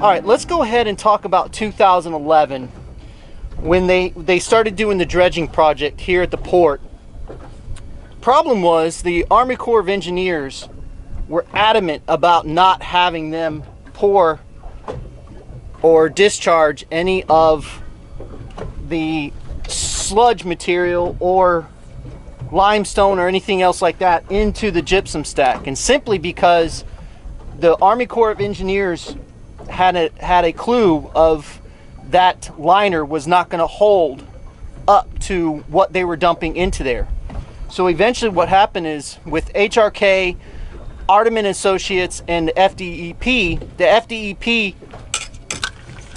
Alright, let's go ahead and talk about 2011 when they started doing the dredging project here at the port. Problem was the Army Corps of Engineers were adamant about not having them pour or discharge any of the sludge material or limestone or anything else like that into the gypsum stack, and simply because the Army Corps of Engineers had a clue of that liner was not going to hold up to what they were dumping into there. So eventually what happened is with HRK, Ardaman Associates, and the FDEP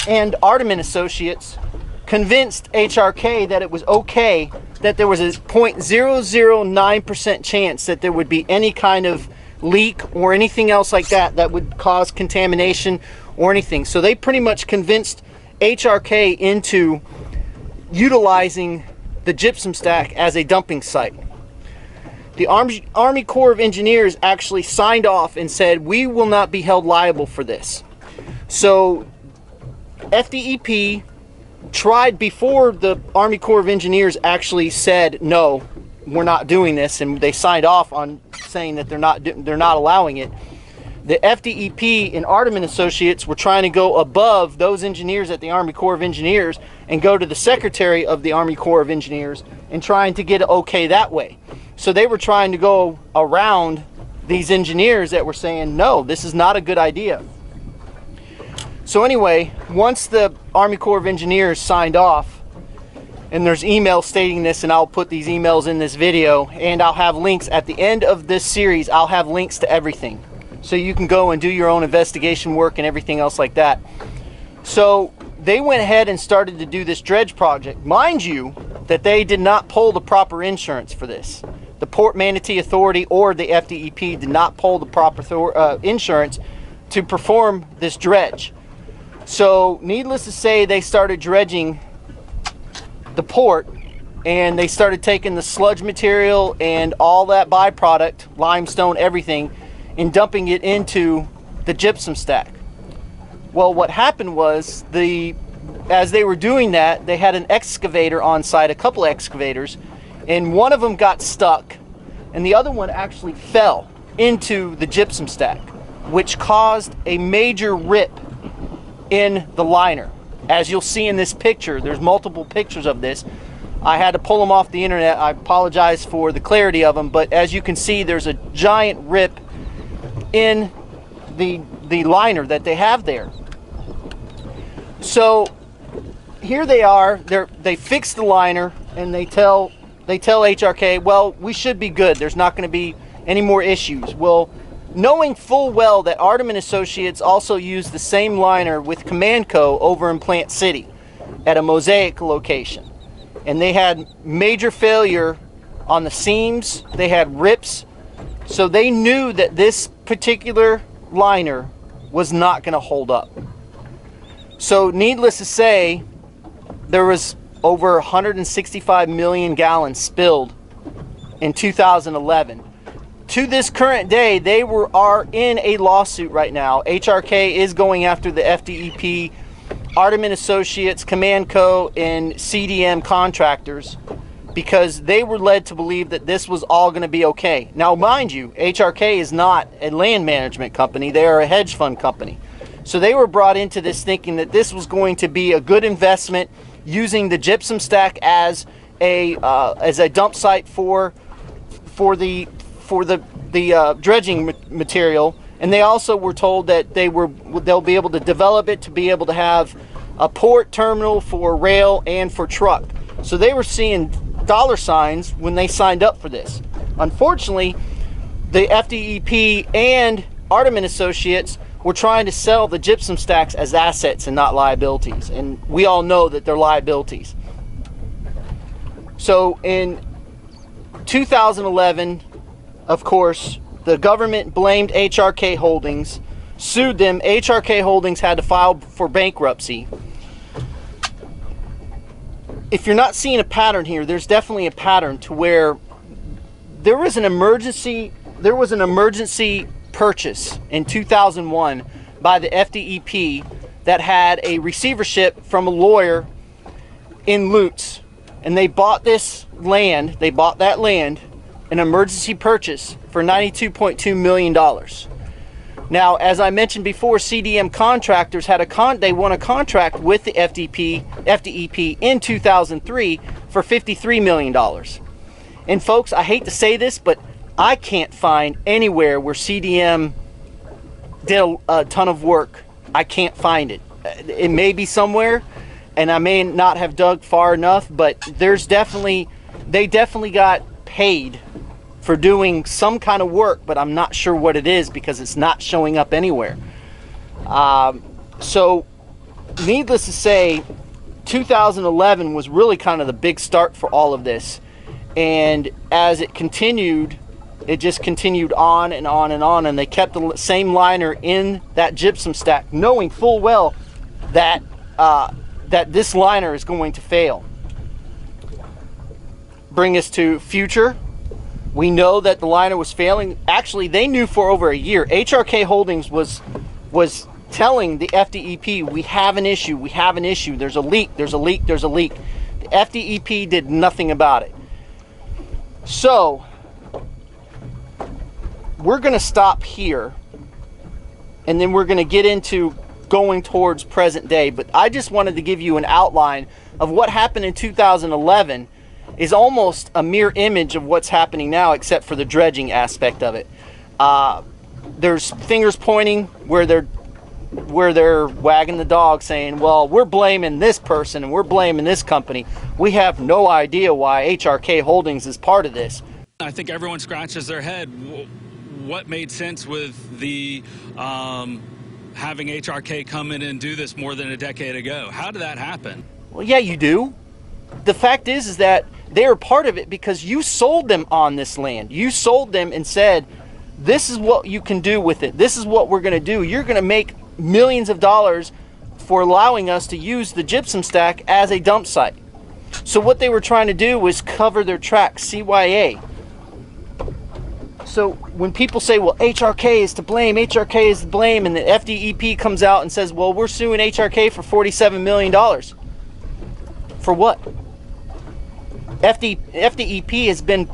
and Ardaman Associates convinced HRK that it was okay, that there was a 0.009% chance that there would be any kind of leak or anything else like that that would cause contamination or anything. So they pretty much convinced HRK into utilizing the gypsum stack as a dumping site. The Army Corps of Engineers actually signed off and said, we will not be held liable for this. So FDEP tried before the Army Corps of Engineers actually said, no, we're not doing this, and they signed off on saying that they're not allowing it. The FDEP and Ardaman Associates were trying to go above those engineers at the Army Corps of Engineers and go to the Secretary of the Army Corps of Engineers and trying to get it okay that way. So they were trying to go around these engineers that were saying, no, this is not a good idea. So anyway, once the Army Corps of Engineers signed off, and there's emails stating this, and I'll put these emails in this video, and I'll have links at the end of this series, I'll have links to everything. So you can go and do your own investigation work and everything else like that. So they went ahead and started to do this dredge project. Mind you, that they did not pull the proper insurance for this. The Port Manatee Authority or the FDEP did not pull the proper insurance to perform this dredge. So needless to say, they started dredging the port, and they started taking the sludge material and all that byproduct, limestone, everything, and dumping it into the gypsum stack. Well, what happened was, as they were doing that, they had an excavator on site, a couple of excavators, and one of them got stuck and the other one actually fell into the gypsum stack, which caused a major rip in the liner. As you'll see in this picture, there's multiple pictures of this. I had to pull them off the internet. I apologize for the clarity of them, but as you can see, there's a giant rip in the liner that they have there. So here they are, they fix the liner, and they tell HRK, well, we should be good, there's not going to be any more issues. Well, knowing full well that Ardaman Associates also used the same liner with Command Co over in Plant City at a mosaic location, and they had major failure on the seams, they had rips. So they knew that this particular liner was not going to hold up. So needless to say, there was over 165 million gallons spilled in 2011. To this current day, they are in a lawsuit right now. HRK is going after the FDEP, Ardaman Associates, Command Co, and CDM Contractors, because they were led to believe that this was all going to be okay. Now, mind you, HRK is not a land management company. They are a hedge fund company. So they were brought into this thinking that this was going to be a good investment, using the gypsum stack as a dump site for the dredging material. And they also were told that they'll be able to develop it to be able to have a port terminal for rail and for truck. So they were seeing dollar signs when they signed up for this. Unfortunately, the FDEP and Ardaman Associates were trying to sell the gypsum stacks as assets and not liabilities, and we all know that they're liabilities. So in 2011, of course, the government blamed HRK Holdings, sued them. HRK Holdings had to file for bankruptcy. If you're not seeing a pattern here, there's definitely a pattern to where there was an emergency purchase in 2001 by the FDEP that had a receivership from a lawyer in Lutz, and they bought this land, they bought that land, an emergency purchase for $92.2 million. Now, as I mentioned before, CDM contractors had they won a contract with the FDEP in 2003 for $53 million. And folks, I hate to say this, but I can't find anywhere where CDM did a ton of work. I can't find it. It may be somewhere, and I may not have dug far enough, but there's definitely, they definitely got paid for doing some kind of work, but I'm not sure what it is because it's not showing up anywhere. So needless to say, 2011 was really kind of the big start for all of this. And as it continued, it just continued on and on and on, and they kept the same liner in that gypsum stack, knowing full well that that this liner is going to fail. Bring us to future. We know that the liner was failing. Actually, they knew for over a year. HRK Holdings was telling the FDEP, we have an issue, we have an issue. There's a leak, there's a leak, there's a leak. The FDEP did nothing about it. So we're going to stop here, and then we're going to get into going towards present day. But I just wanted to give you an outline of what happened in 2011 is almost a mirror image of what's happening now, except for the dredging aspect of it. There's fingers pointing where they're wagging the dog, saying, well, we're blaming this person and we're blaming this company. We have no idea why HRK Holdings is part of this. I think everyone scratches their head. What made sense with the having HRK come in and do this more than a decade ago? How did that happen? Well, yeah, you do. The fact is that they are part of it because you sold them on this land. You sold them and said, this is what you can do with it. This is what we're going to do. You're going to make millions of dollars for allowing us to use the gypsum stack as a dump site. So what they were trying to do was cover their tracks, CYA. So when people say, well, HRK is to blame, HRK is to blame, and the FDEP comes out and says, well, we're suing HRK for $47 million. For what? FDEP has been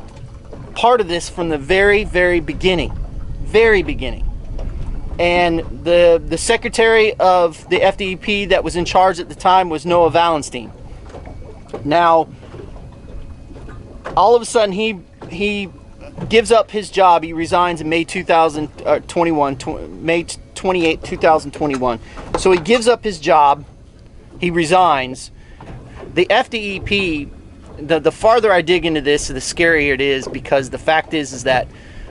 part of this from the very, very beginning. Very beginning. And the secretary of the FDEP that was in charge at the time was Noah Valenstein. Now, all of a sudden, he gives up his job. He resigns in May 28, 2021. So he gives up his job. He resigns. The FDEP, the farther I dig into this, the scarier it is, because the fact is that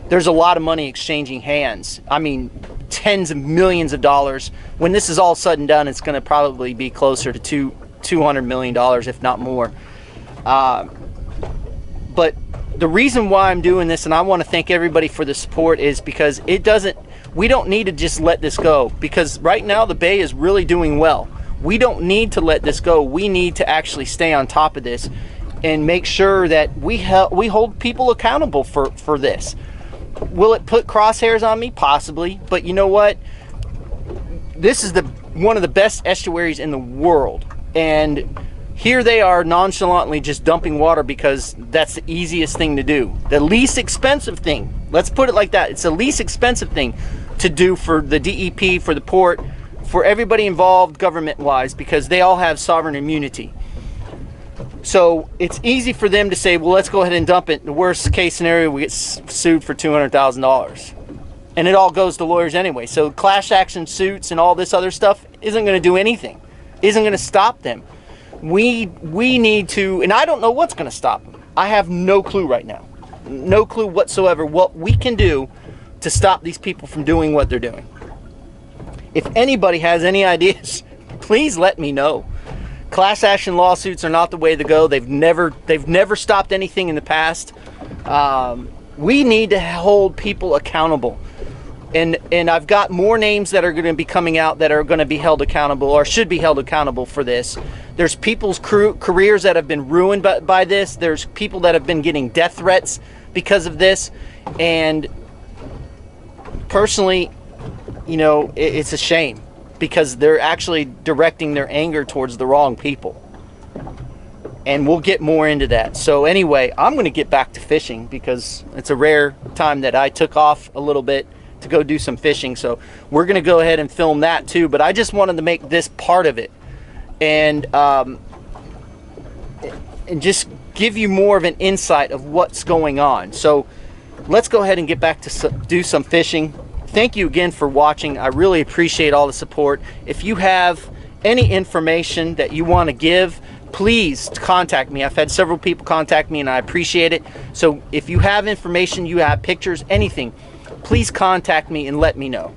there's a lot of money exchanging hands. I mean, tens of millions of dollars. When this is all said and done, it's going to probably be closer to $200 million, if not more. But the reason why I'm doing this, and I want to thank everybody for the support, is because we don't need to just let this go, because right now the Bay is really doing well. We don't need to let this go. We need to actually stay on top of this and make sure that we hold people accountable for this. Will it put crosshairs on me? Possibly. But you know what? This is one of the best estuaries in the world. And here they are nonchalantly just dumping water because that's the easiest thing to do. The least expensive thing. Let's put it like that. It's the least expensive thing to do for the DEP, for the port, for everybody involved government-wise, because they all have sovereign immunity. So it's easy for them to say, well, let's go ahead and dump it. The worst case scenario, we get sued for $200,000. And it all goes to lawyers anyway. So class action suits and all this other stuff isn't going to do anything, isn't going to stop them. We need to, and I don't know what's going to stop them. I have no clue right now, no clue whatsoever what we can do to stop these people from doing what they're doing. If anybody has any ideas, please let me know. Class action lawsuits are not the way to go. They've never stopped anything in the past. We need to hold people accountable. And I've got more names that are going to be coming out that are going to be held accountable, or should be held accountable for this. There's people's careers that have been ruined by this. There's people that have been getting death threats because of this. And personally, you know, it's a shame. because they're actually directing their anger towards the wrong people. And we'll get more into that. So anyway, I'm going to get back to fishing because it's a rare time that I took off a little bit to go do some fishing. So we're going to go ahead and film that too. But I just wanted to make this part of it and just give you more of an insight of what's going on. So let's go ahead and get back to do some fishing. Thank you again for watching. I really appreciate all the support. If you have any information that you want to give, please contact me. I've had several people contact me and I appreciate it. So if you have information, you have pictures, anything, please contact me and let me know.